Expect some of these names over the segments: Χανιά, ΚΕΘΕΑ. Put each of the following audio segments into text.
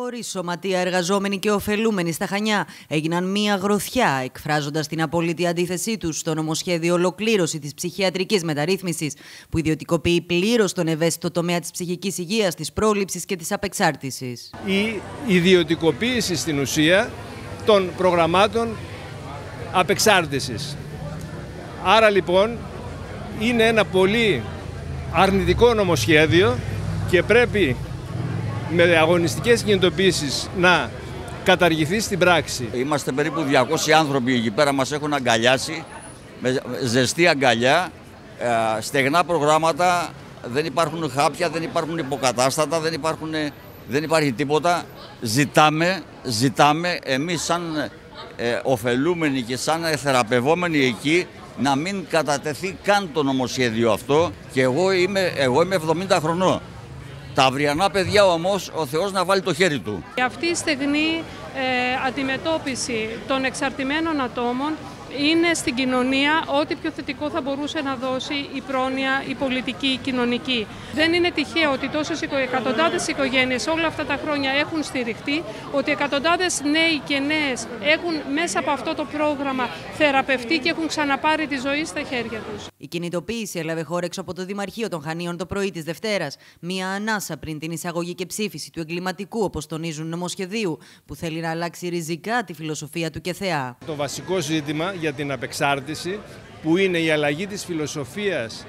Φορείς, σωματεία, εργαζόμενοι και ωφελούμενοι στα Χανιά έγιναν μία γροθιά, εκφράζοντας την απόλυτη αντίθεσή τους στο νομοσχέδιο ολοκλήρωση της ψυχιατρικής μεταρρύθμισης, που ιδιωτικοποιεί πλήρως τον ευαίσθητο τομέα της ψυχικής υγείας, της πρόληψης και της απεξάρτησης. Η ιδιωτικοποίηση στην ουσία των προγραμμάτων απεξάρτησης. Άρα λοιπόν είναι ένα πολύ αρνητικό νομοσχέδιο και πρέπει με αγωνιστικές κινητοποιήσεις να καταργηθεί στην πράξη. Είμαστε περίπου 200 άνθρωποι εκεί πέρα, μας έχουν αγκαλιάσει, με ζεστή αγκαλιά, στεγνά προγράμματα, δεν υπάρχουν χάπια, δεν υπάρχουν υποκατάστατα, δεν υπάρχει τίποτα. Ζητάμε εμείς σαν ωφελούμενοι και σαν θεραπευόμενοι εκεί, να μην κατατεθεί καν το νομοσχέδιο αυτό, και εγώ είμαι 70 χρονών. Τα αυριανά παιδιά όμως ο Θεός να βάλει το χέρι του. Αυτή η στεγνή αντιμετώπιση των εξαρτημένων ατόμων είναι στην κοινωνία ό,τι πιο θετικό θα μπορούσε να δώσει η πρόνοια, η πολιτική, η κοινωνική. Δεν είναι τυχαίο ότι τόσες εκατοντάδες οικογένειες όλα αυτά τα χρόνια έχουν στηριχτεί, ότι εκατοντάδες νέοι και νέες έχουν μέσα από αυτό το πρόγραμμα θεραπευτεί και έχουν ξαναπάρει τη ζωή στα χέρια τους. Η κινητοποίηση έλαβε χώρα έξω από το Δημαρχείο των Χανίων το πρωί της Δευτέρας. Μία ανάσα πριν την εισαγωγή και ψήφιση του εγκληματικού, όπως τονίζουν, νομοσχεδίου, που θέλει να αλλάξει ριζικά τη φιλοσοφία του ΚΕΘΕΑ. Το βασικό ζήτημα για την απεξάρτηση, που είναι η αλλαγή της φιλοσοφίας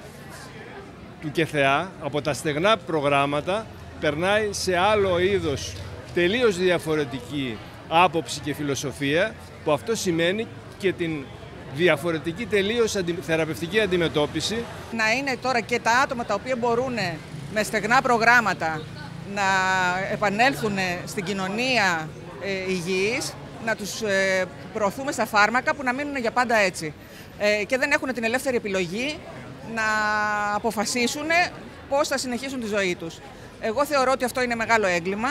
του ΚΕΘΕΑ, από τα στεγνά προγράμματα περνάει σε άλλο είδος, τελείως διαφορετική άποψη και φιλοσοφία, που αυτό σημαίνει και την διαφορετική τελείως θεραπευτική αντιμετώπιση. Να είναι τώρα και τα άτομα τα οποία μπορούν με στεγνά προγράμματα να επανέλθουν στην κοινωνία υγιής, να τους προωθούμε στα φάρμακα που να μείνουν για πάντα έτσι. Και δεν έχουν την ελεύθερη επιλογή να αποφασίσουν πώς θα συνεχίσουν τη ζωή τους. Εγώ θεωρώ ότι αυτό είναι μεγάλο έγκλημα.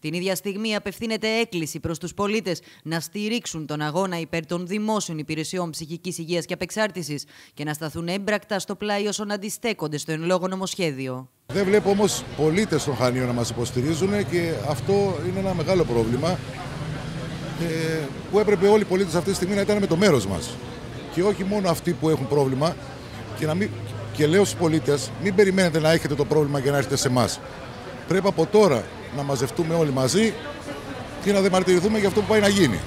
Την ίδια στιγμή απευθύνεται έκκληση προς τους πολίτες να στηρίξουν τον αγώνα υπέρ των δημόσιων υπηρεσιών ψυχικής υγείας και απεξάρτησης και να σταθούν έμπρακτα στο πλάι όσων αντιστέκονται στο εν λόγω νομοσχέδιο. Δεν βλέπω όμως πολίτες των Χανίων να μας υποστηρίζουν και αυτό είναι ένα μεγάλο πρόβλημα, που έπρεπε όλοι οι πολίτες αυτή τη στιγμή να ήταν με το μέρος μας. Και όχι μόνο αυτοί που έχουν πρόβλημα. Και λέω στους πολίτες, μην περιμένετε να έχετε το πρόβλημα και να έρθετε σε εμάς. Πρέπει από τώρα να μαζευτούμε όλοι μαζί και να διαμαρτυρηθούμε για αυτό που πάει να γίνει.